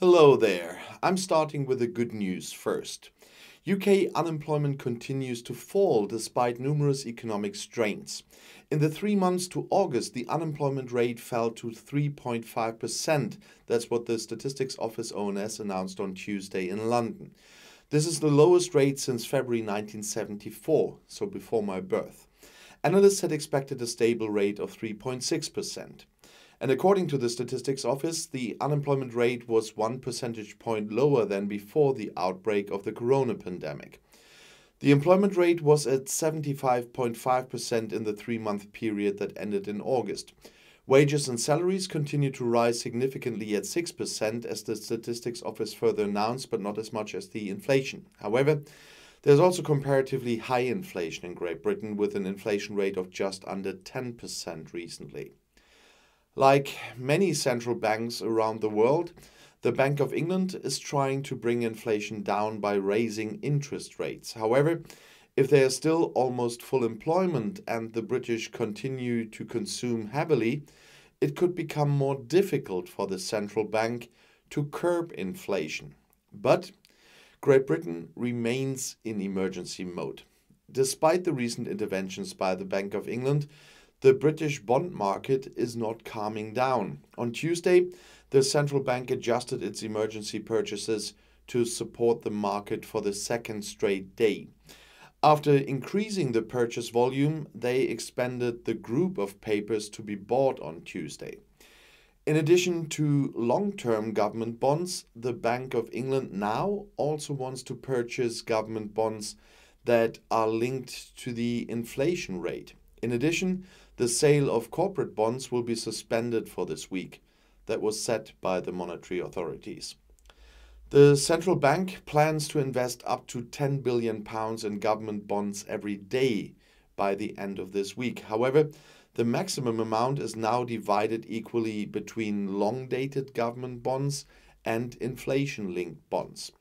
Hello there. I'm starting with the good news first. UK unemployment continues to fall despite numerous economic strains. In the 3 months to August, the unemployment rate fell to 3.5%. That's what the Statistics Office ONS announced on Tuesday in London. This is the lowest rate since February 1974, so before my birth. Analysts had expected a stable rate of 3.6%. And according to the Statistics Office, the unemployment rate was 1 percentage point lower than before the outbreak of the corona pandemic. The employment rate was at 75.5% in the 3-month period that ended in August. Wages and salaries continued to rise significantly at 6%, as the Statistics Office further announced, but not as much as the inflation. However, there's also comparatively high inflation in Great Britain, with an inflation rate of just under 10% recently. Like many central banks around the world, the Bank of England is trying to bring inflation down by raising interest rates. However, if there is still almost full employment and the British continue to consume heavily, it could become more difficult for the central bank to curb inflation. But Great Britain remains in emergency mode. Despite the recent interventions by the Bank of England, the British bond market is not calming down. On Tuesday, the central bank adjusted its emergency purchases to support the market for the second straight day. After increasing the purchase volume, they expanded the group of papers to be bought on Tuesday. In addition to long-term government bonds, the Bank of England now also wants to purchase government bonds that are linked to the inflation rate. In addition, the sale of corporate bonds will be suspended for this week. That was set by the monetary authorities. The central bank plans to invest up to £10 billion in government bonds every day by the end of this week. However, the maximum amount is now divided equally between long-dated government bonds and inflation-linked bonds.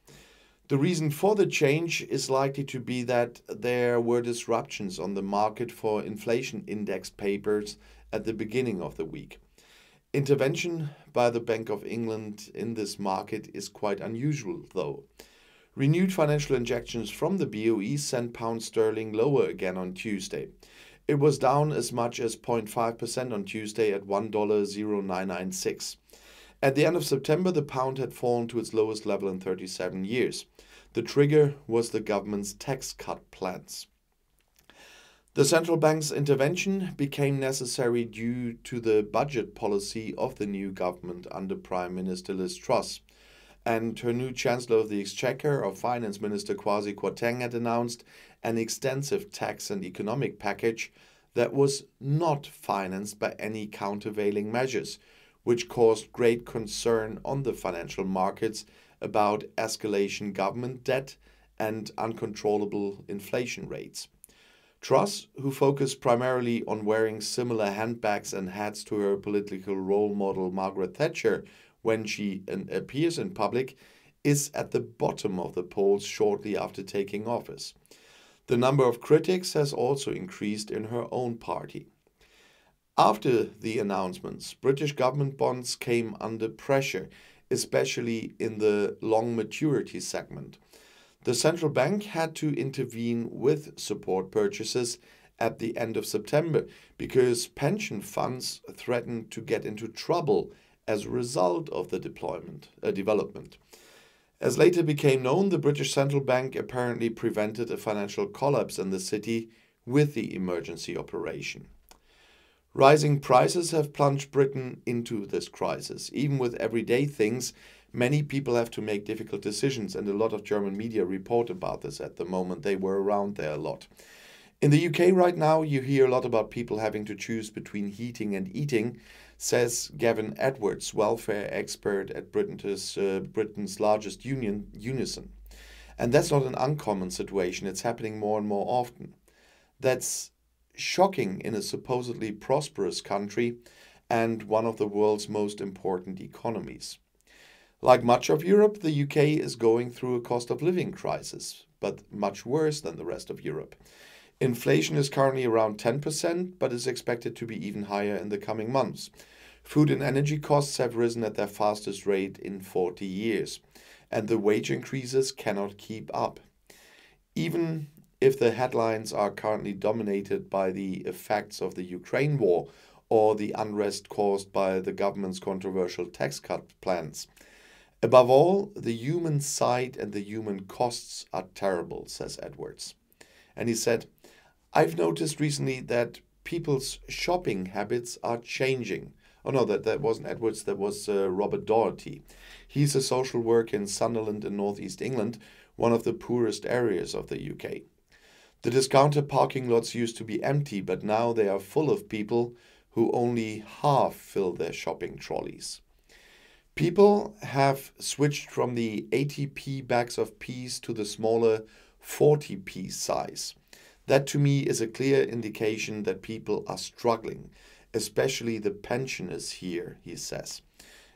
The reason for the change is likely to be that there were disruptions on the market for inflation index papers at the beginning of the week. Intervention by the Bank of England in this market is quite unusual, though. Renewed financial injections from the BOE sent pound sterling lower again on Tuesday. It was down as much as 0.5% on Tuesday at $1.0996. At the end of September, the pound had fallen to its lowest level in 37 years. The trigger was the government's tax cut plans. The central bank's intervention became necessary due to the budget policy of the new government under Prime Minister Liz Truss. And her new Chancellor of the Exchequer, or Finance Minister Kwasi Kwarteng, had announced an extensive tax and economic package that was not financed by any countervailing measures, which caused great concern on the financial markets about escalation government debt and uncontrollable inflation rates. Truss, who focused primarily on wearing similar handbags and hats to her political role model Margaret Thatcher when she appears in public, is at the bottom of the polls shortly after taking office. The number of critics has also increased in her own party. After the announcements, British government bonds came under pressure, especially in the long maturity segment. The central bank had to intervene with support purchases at the end of September because pension funds threatened to get into trouble as a result of the development. As later became known, the British central bank apparently prevented a financial collapse in the city with the emergency operation. Rising prices have plunged Britain into this crisis. Even with everyday things, many people have to make difficult decisions, and a lot of German media report about this at the moment. They were around there a lot. In the UK right now, you hear a lot about people having to choose between heating and eating, says Gavin Edwards, welfare expert at Britain's largest union, Unison. And that's not an uncommon situation. It's happening more and more often. That's shocking in a supposedly prosperous country and one of the world's most important economies. Like much of Europe, the UK is going through a cost of living crisis, but much worse than the rest of Europe. Inflation is currently around 10%, but is expected to be even higher in the coming months. Food and energy costs have risen at their fastest rate in 40 years, and the wage increases cannot keep up. Even if the headlines are currently dominated by the effects of the Ukraine war or the unrest caused by the government's controversial tax cut plans. Above all, the human side and the human costs are terrible, says Edwards. And he said, I've noticed recently that people's shopping habits are changing. Oh no, that wasn't Edwards, that was Robert Doherty. He's a social worker in Sunderland in northeast England, one of the poorest areas of the UK. The discounter parking lots used to be empty, but now they are full of people who only half fill their shopping trolleys. People have switched from the 80p bags of peas to the smaller 40p size. That to me is a clear indication that people are struggling, especially the pensioners here, he says.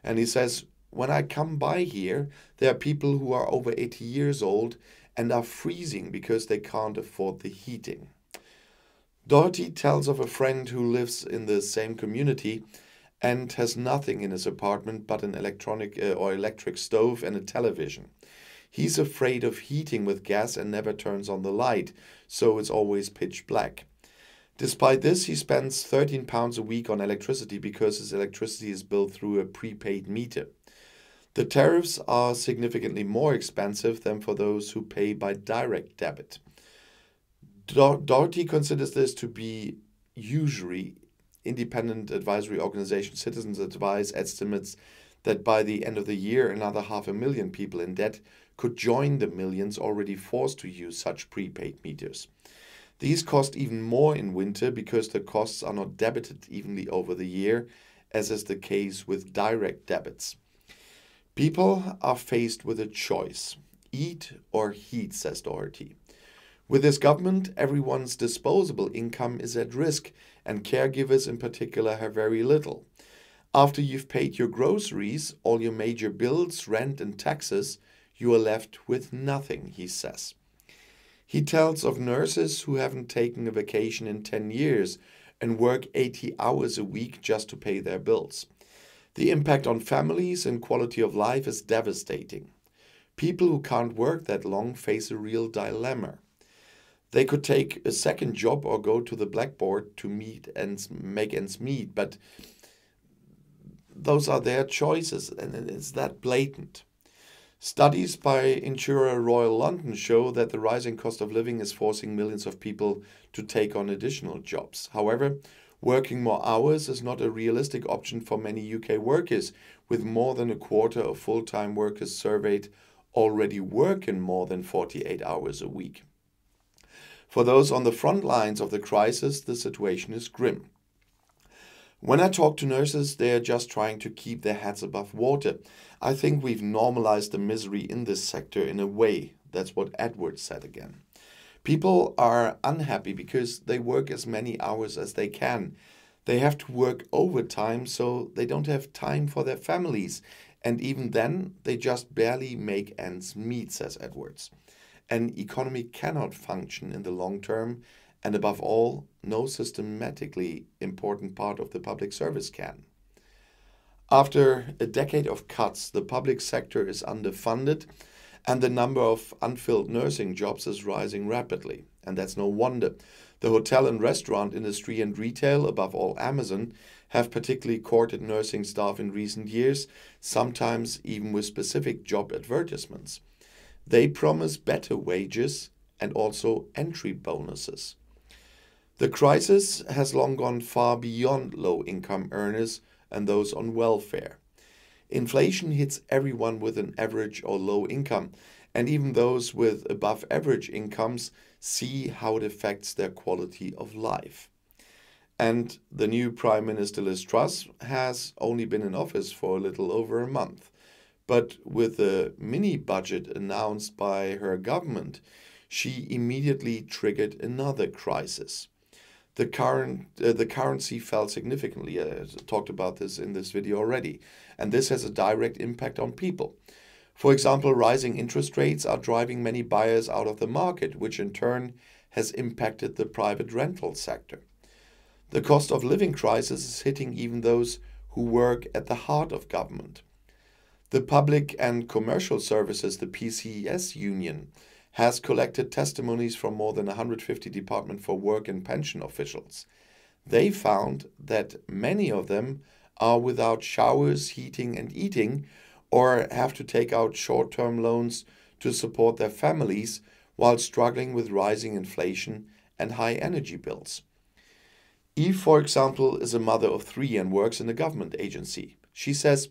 And he says, when I come by here, there are people who are over 80 years old and are freezing because they can't afford the heating. Doherty tells of a friend who lives in the same community and has nothing in his apartment but an electric stove and a television. He's afraid of heating with gas and never turns on the light, so it's always pitch black. Despite this, he spends £13 a week on electricity because his electricity is billed through a prepaid meter. The tariffs are significantly more expensive than for those who pay by direct debit. Doherty considers this to be usury. Independent advisory organization Citizens Advice estimates that by the end of the year, another 500,000 people in debt could join the millions already forced to use such prepaid meters. These cost even more in winter because the costs are not debited evenly over the year, as is the case with direct debits. People are faced with a choice, eat or heat, says Doherty. With this government, everyone's disposable income is at risk, and caregivers in particular have very little. After you've paid your groceries, all your major bills, rent and taxes, you are left with nothing, he says. He tells of nurses who haven't taken a vacation in 10 years and work 80 hours a week just to pay their bills. The impact on families and quality of life is devastating. People who can't work that long face a real dilemma. They could take a second job or go to the blackboard to make ends meet, but those are their choices, and it's that blatant. Studies by insurer Royal London show that the rising cost of living is forcing millions of people to take on additional jobs. However, working more hours is not a realistic option for many UK workers, with more than a quarter of full-time workers surveyed already working more than 48 hours a week. For those on the front lines of the crisis, the situation is grim. When I talk to nurses, they are just trying to keep their heads above water. I think we've normalized the misery in this sector in a way. That's what Edwards said again. People are unhappy because they work as many hours as they can. They have to work overtime, so they don't have time for their families. And even then, they just barely make ends meet, says Edwards. An economy cannot function in the long term, and above all, no systematically important part of the public service can. After a decade of cuts, the public sector is underfunded, and the number of unfilled nursing jobs is rising rapidly. And that's no wonder. The hotel and restaurant industry and retail, above all Amazon, have particularly courted nursing staff in recent years, sometimes even with specific job advertisements. They promise better wages and also entry bonuses. The crisis has long gone far beyond low-income earners and those on welfare. Inflation hits everyone with an average or low income, and even those with above-average incomes see how it affects their quality of life. And the new Prime Minister Liz Truss has only been in office for a little over a month. But with the mini-budget announced by her government, she immediately triggered another crisis. The currency fell significantly. I talked about this in this video already. And this has a direct impact on people. For example, rising interest rates are driving many buyers out of the market, which in turn has impacted the private rental sector. The cost of living crisis is hitting even those who work at the heart of government. The Public and Commercial Services, the PCS union, has collected testimonies from more than 150 Department for Work and Pension officials. They found that many of them are without showers, heating and eating, or have to take out short-term loans to support their families while struggling with rising inflation and high energy bills. Eve, for example, is a mother of three and works in a government agency. She says,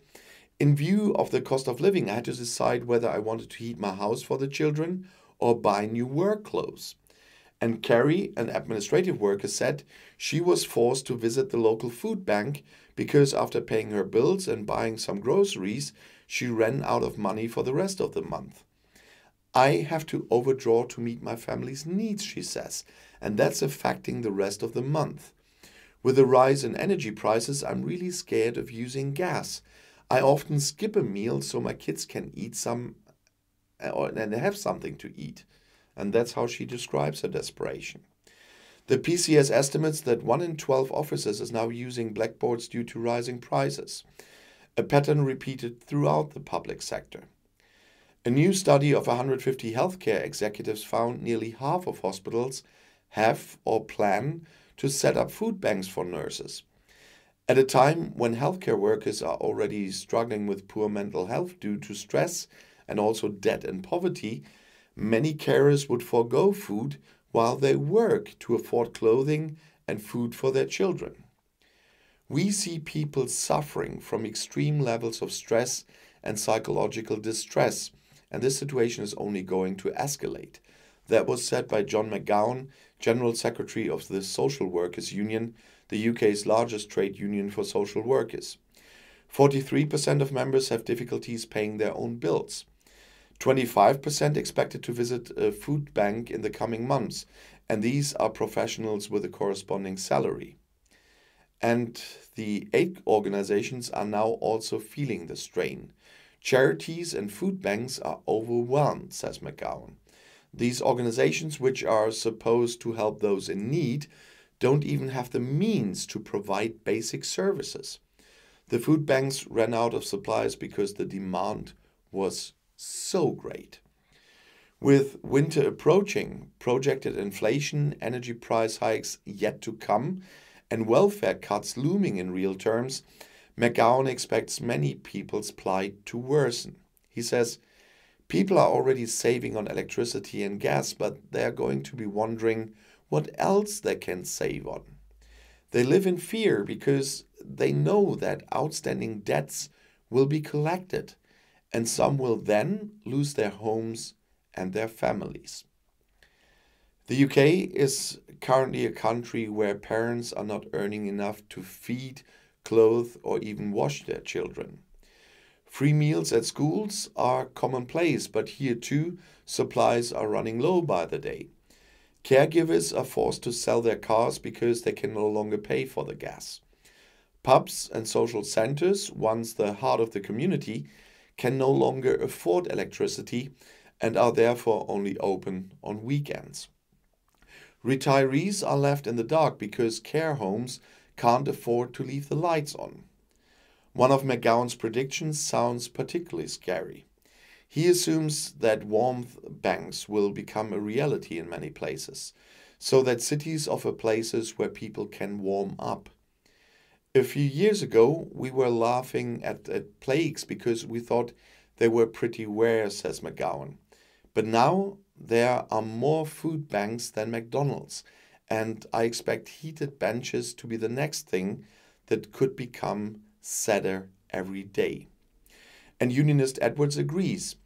"In view of the cost of living, I had to decide whether I wanted to heat my house for the children or buy new work clothes." And Carrie, an administrative worker, said she was forced to visit the local food bank because after paying her bills and buying some groceries, she ran out of money for the rest of the month. "I have to overdraw to meet my family's needs," she says, "and that's affecting the rest of the month. With the rise in energy prices, I'm really scared of using gas. I often skip a meal so my kids can eat some and have something to eat." And that's how she describes her desperation. The PCS estimates that 1 in 12 officers is now using blackboards due to rising prices, a pattern repeated throughout the public sector. A new study of 150 healthcare executives found nearly half of hospitals have or plan to set up food banks for nurses. At a time when healthcare workers are already struggling with poor mental health due to stress and also debt and poverty, many carers would forego food while they work to afford clothing and food for their children. We see people suffering from extreme levels of stress and psychological distress, and this situation is only going to escalate. That was said by John McGowan, General Secretary of the Social Workers Union, the UK's largest trade union for social workers. 43% of members have difficulties paying their own bills. 25% expected to visit a food bank in the coming months, and these are professionals with a corresponding salary. And the aid organizations are now also feeling the strain. Charities and food banks are overwhelmed, says McGowan. These organizations, which are supposed to help those in need, don't even have the means to provide basic services. The food banks ran out of supplies because the demand was so great. With winter approaching, projected inflation, energy price hikes yet to come, and welfare cuts looming in real terms, McGowan expects many people's plight to worsen. He says, "People are already saving on electricity and gas, but they're going to be wondering what else they can save on. They live in fear because they know that outstanding debts will be collected, and some will then lose their homes and their families." The UK is currently a country where parents are not earning enough to feed, clothe, or even wash their children. Free meals at schools are commonplace, but here too, supplies are running low by the day. Caregivers are forced to sell their cars because they can no longer pay for the gas. Pubs and social centres, once the heart of the community, can no longer afford electricity and are therefore only open on weekends. Retirees are left in the dark because care homes can't afford to leave the lights on. One of McGowan's predictions sounds particularly scary. He assumes that warmth banks will become a reality in many places, so that cities offer places where people can warm up. A few years ago, we were laughing at plagues because we thought they were pretty rare, says McGowan. But now, there are more food banks than McDonald's, and I expect heated benches to be the next thing that could become sadder every day. And Unionist Edwards agrees.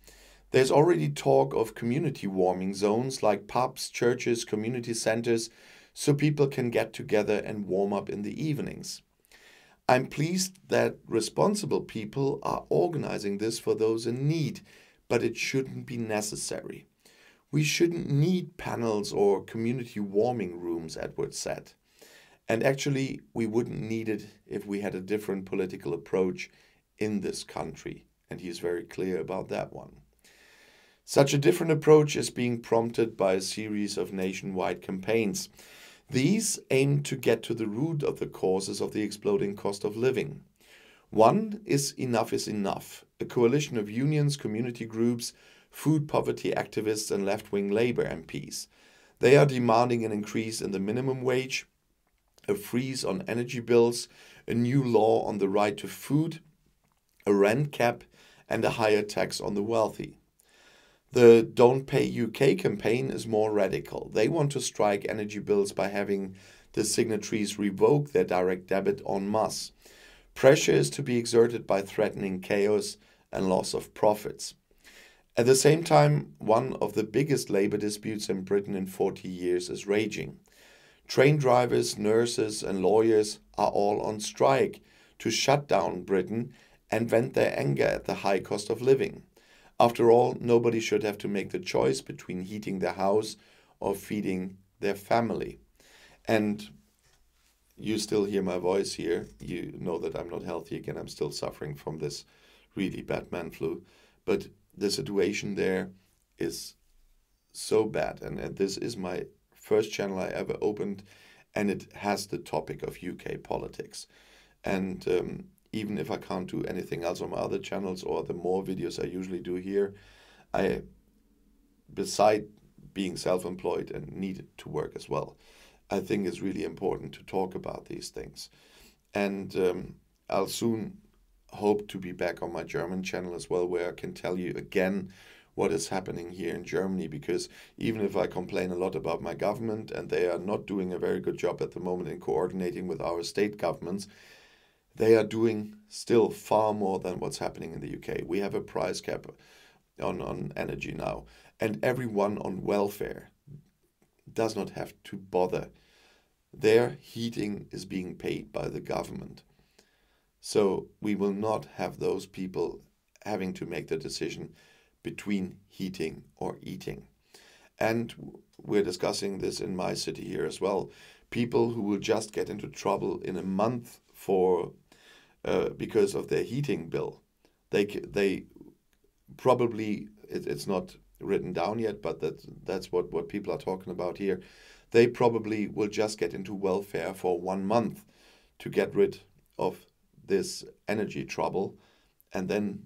There's already talk of community warming zones like pubs, churches, community centers, so people can get together and warm up in the evenings. I'm pleased that responsible people are organizing this for those in need, but it shouldn't be necessary. We shouldn't need panels or community warming rooms, Edwards said. And actually, we wouldn't need it if we had a different political approach in this country. And he is very clear about that one. Such a different approach is being prompted by a series of nationwide campaigns. These aim to get to the root of the causes of the exploding cost of living. One is Enough is Enough, a coalition of unions, community groups, food poverty activists and left-wing Labour MPs. They are demanding an increase in the minimum wage, a freeze on energy bills, a new law on the right to food, a rent cap and a higher tax on the wealthy. The Don't Pay UK campaign is more radical. They want to strike energy bills by having the signatories revoke their direct debit en masse. Pressure is to be exerted by threatening chaos and loss of profits. At the same time, one of the biggest labour disputes in Britain in 40 years is raging. Train drivers, nurses and lawyers are all on strike to shut down Britain and vent their anger at the high cost of living. After all, nobody should have to make the choice between heating their house or feeding their family. And you still hear my voice here. You know that I'm not healthy again. I'm still suffering from this really bad man flu. But the situation there is so bad. And this is my first channel I ever opened. And it has the topic of UK politics. And even if I can't do anything else on my other channels or the more videos I usually do here, I, beside being self-employed and need to work as well, I think it's really important to talk about these things. And I'll soon hope to be back on my German channel as well, where I can tell you again what is happening here in Germany, because even if I complain a lot about my government and they are not doing a very good job at the moment in coordinating with our state governments, they are doing still far more than what's happening in the UK. We have a price cap on energy now, and everyone on welfare does not have to bother. Their heating is being paid by the government. So we will not have those people having to make the decision between heating or eating. And we're discussing this in my city here as well. People who will just get into trouble in a month for because of their heating bill. They probably, it's not written down yet, but that's what people are talking about here. They probably will just get into welfare for 1 month to get rid of this energy trouble, and then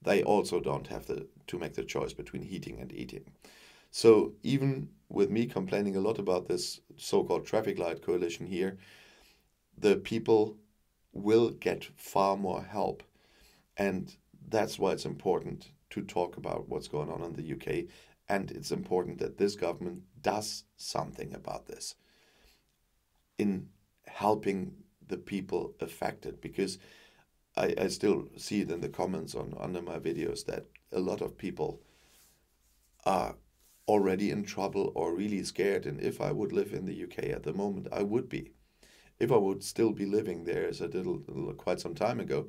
they also don't have to make the choice between heating and eating. So even with me complaining a lot about this so-called traffic light coalition here, the people will get far more help. And that's why it's important to talk about what's going on in the UK. And it's important that this government does something about this in helping the people affected. Because I still see it in the comments under my videos that a lot of people are already in trouble or really scared. And if I would live in the UK at the moment, I would be. If I would still be living there as I did quite some time ago,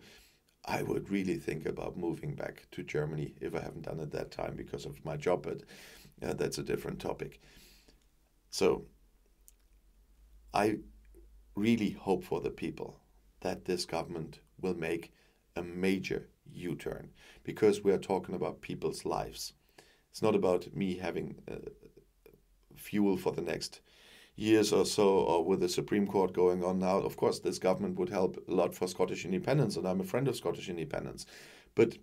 I would really think about moving back to Germany if I haven't done it that time because of my job, but that's a different topic. So I really hope for the people that this government will make a major U-turn, because we are talking about people's lives. It's not about me having fuel for the next years or so, or with the Supreme Court going on now. Of course, this government would help a lot for Scottish independence, and I'm a friend of Scottish independence. But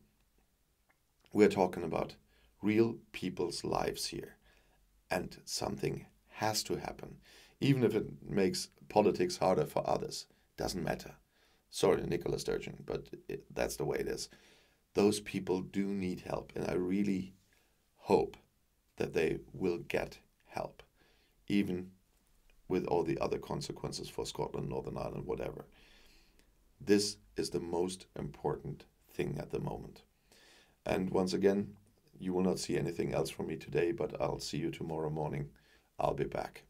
we're talking about real people's lives here, and something has to happen. Even if it makes politics harder for others, doesn't matter. Sorry, Nicola Sturgeon, but that's the way it is. Those people do need help, and I really hope that they will get help, even with all the other consequences for Scotland, Northern Ireland, whatever. This is the most important thing at the moment. And once again, you will not see anything else from me today, but I'll see you tomorrow morning. I'll be back.